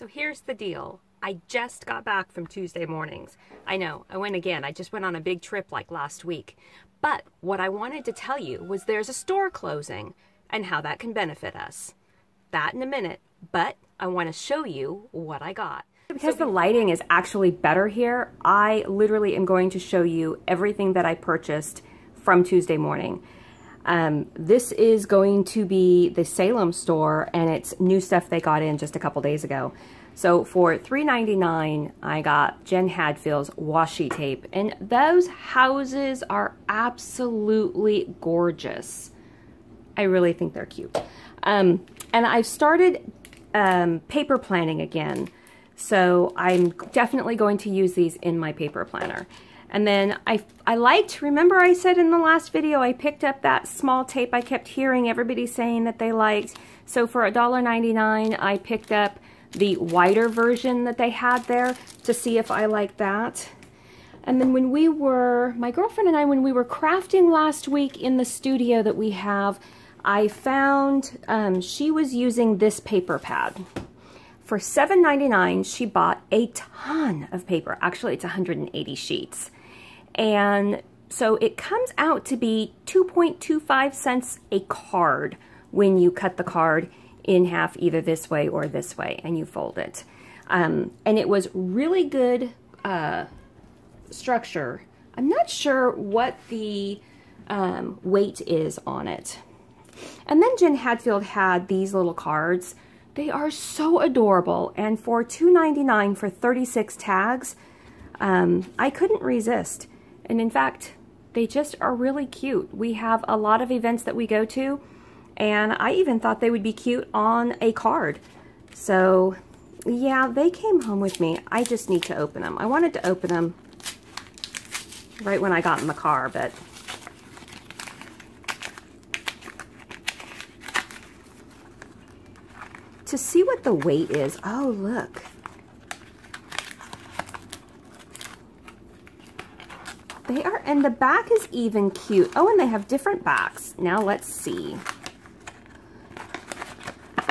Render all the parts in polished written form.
So here's the deal. I just got back from Tuesday mornings. I know, I went again. I just went on a big trip like last week. But what I wanted to tell you was there's a store closing and how that can benefit us. That in a minute, but I want to show you what I got. Because the lighting is actually better here, I literally am going to show you everything that I purchased from Tuesday morning. This is going to be the Salem store, and it's new stuff they got in just a couple days ago. So for $3.99, I got Jen Hadfield's washi tape, and those houses are absolutely gorgeous. I really think they're cute. And I've started paper planning again, so I'm definitely going to use these in my paper planner. And then I liked, remember I said in the last video, I picked up that small tape I kept hearing everybody saying that they liked. So for $1.99, I picked up the wider version that they had there to see if I liked that. And then when we were, my girlfriend and I, when we were crafting last week in the studio that we have, I found she was using this paper pad. For $7.99, she bought a ton of paper. Actually, it's 180 sheets. And so it comes out to be 2.25 cents a card when you cut the card in half, either this way or this way, and you fold it. And it was really good structure. I'm not sure what the weight is on it. And then Jen Hadfield had these little cards. They are so adorable, and for $2.99 for 36 tags, I couldn't resist. And in fact, they just are really cute. We have a lot of events that we go to, and I even thought they would be cute on a card. So yeah, they came home with me. I just need to open them. I wanted to open them right when I got in the car, but to see what the weight is. Oh, look. They are, and the back is even cute. Oh, and they have different backs. Now let's see.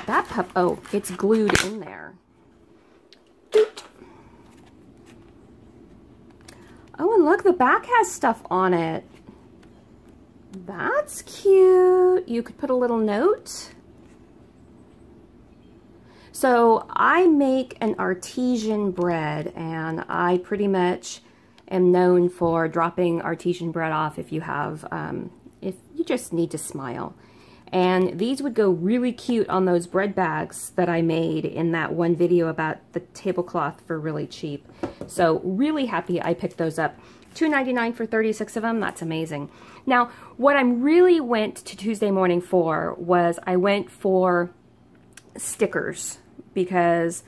That pup, oh, it's glued in there. Doot. Oh, and look, the back has stuff on it. That's cute. You could put a little note. So I make an artesian bread, and I pretty much am known for dropping artesian bread off if you have, if you just need to smile. And these would go really cute on those bread bags that I made in that one video about the tablecloth for really cheap. So really happy I picked those up. $2.99 for 36 of them, that's amazing. Now, what I really went to Tuesday morning for was I went for stickers, because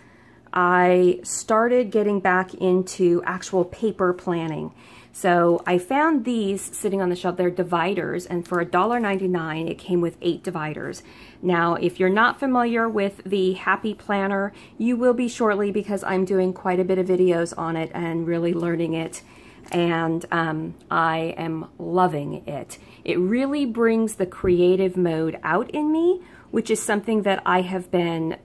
I started getting back into actual paper planning. So I found these sitting on the shelf. They're dividers, and for $1.99 it came with 8 dividers. Now, if you're not familiar with the Happy Planner, you will be shortly, because I'm doing quite a bit of videos on it and really learning it, and I am loving it. It really brings the creative mode out in me, which is something that I have been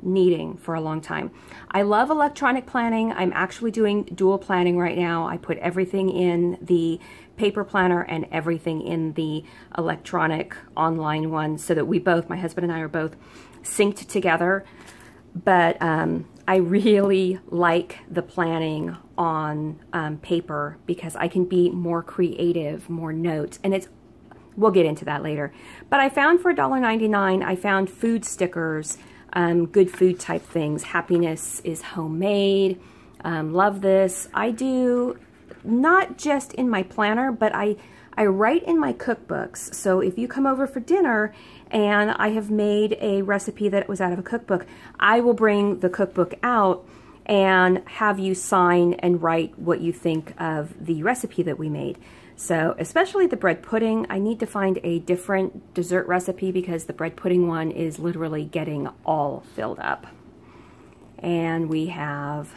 needing for a long time. I love electronic planning. I'm actually doing dual planning right now. I put everything in the paper planner and everything in the electronic online one, so that we both, my husband and I, are both synced together. But I really like the planning on paper, because I can be more creative, more notes, and it's, we'll get into that later. But I found for $1.99, I found food stickers, good food type things. Happiness is homemade. Love this. I do, not just in my planner, but I write in my cookbooks. So if you come over for dinner and I have made a recipe that was out of a cookbook, I will bring the cookbook out and have you sign and write what you think of the recipe that we made. So, especially the bread pudding, I need to find a different dessert recipe, because the bread pudding one is literally getting all filled up. And we have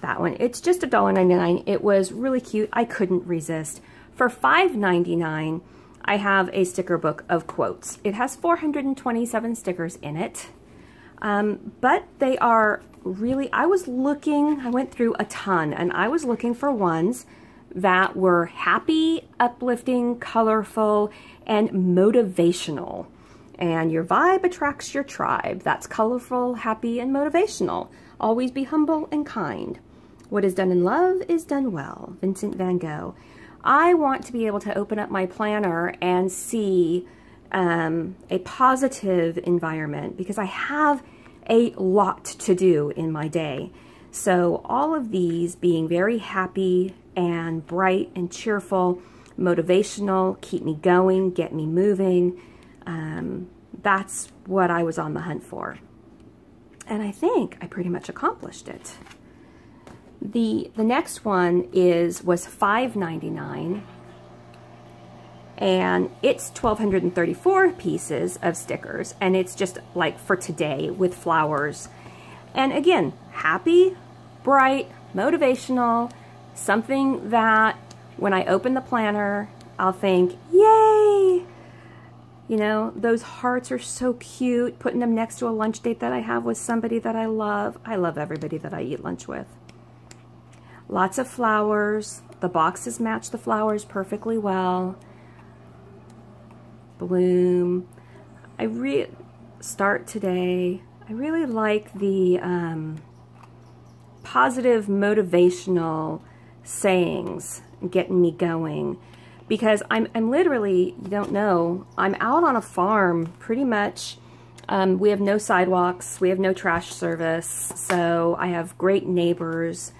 that one. It's just $1.99. It was really cute. I couldn't resist. For $5.99, I have a sticker book of quotes. It has 427 stickers in it. But they are really, I went through a ton, and I was looking for ones that were happy, uplifting, colorful, and motivational. And your vibe attracts your tribe. That's colorful, happy, and motivational. Always be humble and kind. What is done in love is done well. Vincent van Gogh. I want to be able to open up my planner and see a positive environment, because I have a lot to do in my day. So all of these being very happy and bright and cheerful, motivational, keep me going, get me moving. That's what I was on the hunt for. And I think I pretty much accomplished it. The next one was $5.99, and it's 1,234 pieces of stickers, and it's just like for today with flowers. And again, happy, bright, motivational, something that when I open the planner, I'll think, yay! You know, those hearts are so cute, putting them next to a lunch date that I have with somebody that I love. I love everybody that I eat lunch with. Lots of flowers. The boxes match the flowers perfectly well. Bloom. Start today. I really like the positive, motivational sayings getting me going, because I'm literally, you don't know, I'm out on a farm pretty much. We have no sidewalks. We have no trash service. So I have great neighbors.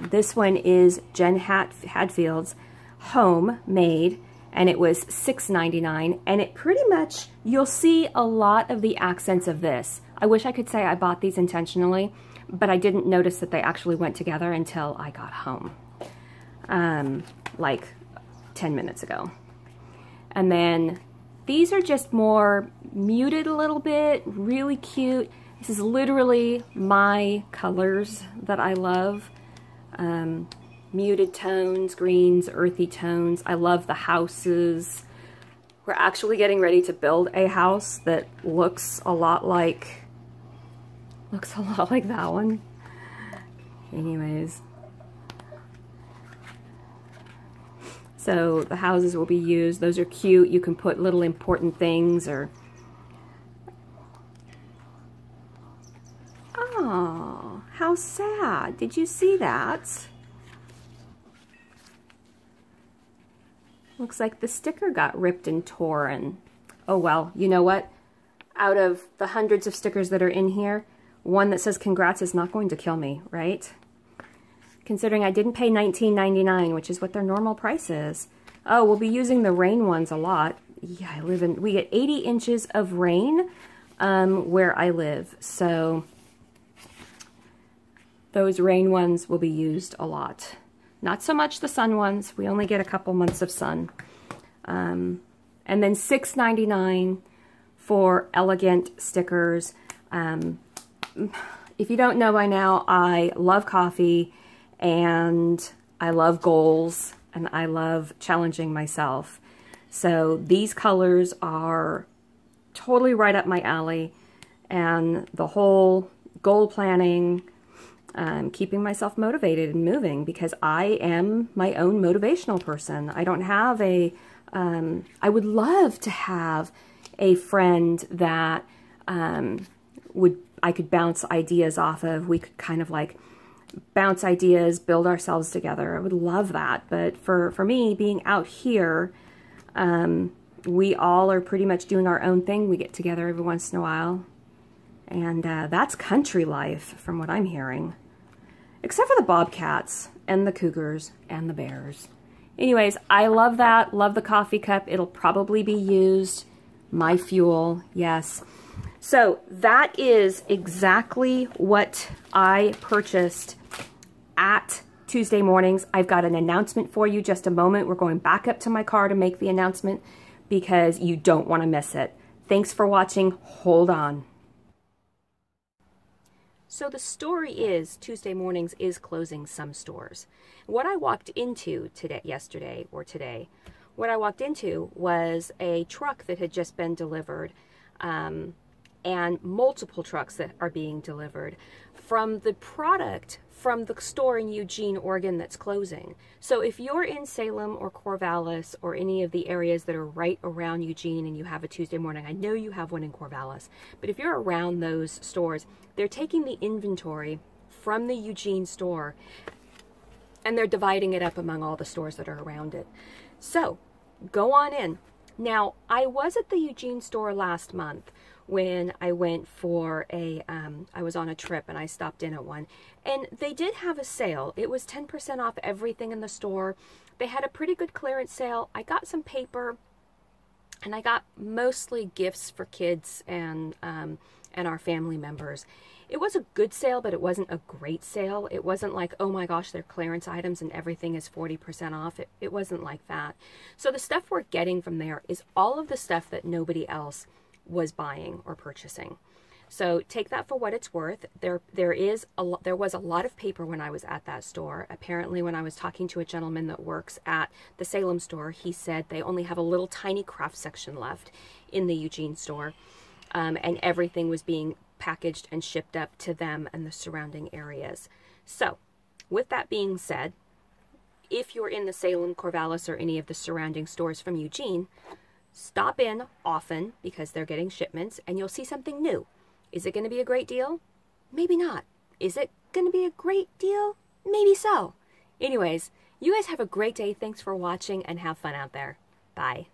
This one is Jen Hadfield's Homemade, and it was $6.99, and it pretty much, you'll see a lot of the accents of this. I wish I could say I bought these intentionally, but I didn't notice that they actually went together until I got home, like 10 minutes ago. And then these are just more muted a little bit, really cute. This is literally my colors that I love. Muted tones, greens, earthy tones. I love the houses. We're actually getting ready to build a house that looks a lot like that one. Anyways. So the houses will be used. Those are cute. You can put little important things or... Oh, how sad. Did you see that? Looks like the sticker got ripped and torn. Oh well, you know what? Out of the hundreds of stickers that are in here, one that says congrats is not going to kill me, right? Considering I didn't pay $19.99, which is what their normal price is. Oh, we'll be using the rain ones a lot. Yeah, we get 80 inches of rain where I live, so... Those rain ones will be used a lot. Not so much the sun ones. We only get a couple months of sun. And then $6.99 for elegant stickers. If you don't know by now, I love coffee, and I love goals, and I love challenging myself. So these colors are totally right up my alley, and the whole goal planning... keeping myself motivated and moving, because I am my own motivational person. I don't have a, I would love to have a friend that I could bounce ideas off of. We could kind of like bounce ideas, build ourselves together. I would love that. But for me, being out here, we all are pretty much doing our own thing. We get together every once in a while. And that's country life, from what I'm hearing. Except for the bobcats, and the cougars, and the bears. Anyways, I love that. Love the coffee cup. It'll probably be used. My fuel, yes. So that is exactly what I purchased at Tuesday Mornings. I've got an announcement for you just a moment. We're going back up to my car to make the announcement, because you don't want to miss it. Thanks for watching. Hold on. So the story is Tuesday Mornings is closing some stores. What I walked into today was a truck that had just been delivered, and multiple trucks that are being delivered from the product from the store in Eugene, Oregon that's closing. So if you're in Salem or Corvallis or any of the areas that are right around Eugene and you have a Tuesday morning, I know you have one in Corvallis, but if you're around those stores, they're taking the inventory from the Eugene store and they're dividing it up among all the stores that are around it. So go on in. Now, I was at the Eugene store last month when I went for a, I was on a trip and I stopped in at one, and they did have a sale. It was 10% off everything in the store. They had a pretty good clearance sale. I got some paper and I got mostly gifts for kids and our family members. It was a good sale, but it wasn't a great sale. It wasn't like, oh my gosh, they're clearance items and everything is 40% off. It wasn't like that. So the stuff we're getting from there is all of the stuff that nobody else was buying or purchasing. So take that for what it's worth. There was a lot of paper when I was at that store. Apparently, when I was talking to a gentleman that works at the Salem store, he said they only have a little tiny craft section left in the Eugene store, and everything was being packaged and shipped up to them and the surrounding areas. So with that being said, if you're in the Salem, Corvallis, or any of the surrounding stores from Eugene, stop in often because they're getting shipments and you'll see something new. Is it going to be a great deal? Maybe not. Is it going to be a great deal? Maybe so. Anyways, you guys have a great day. Thanks for watching and have fun out there. Bye.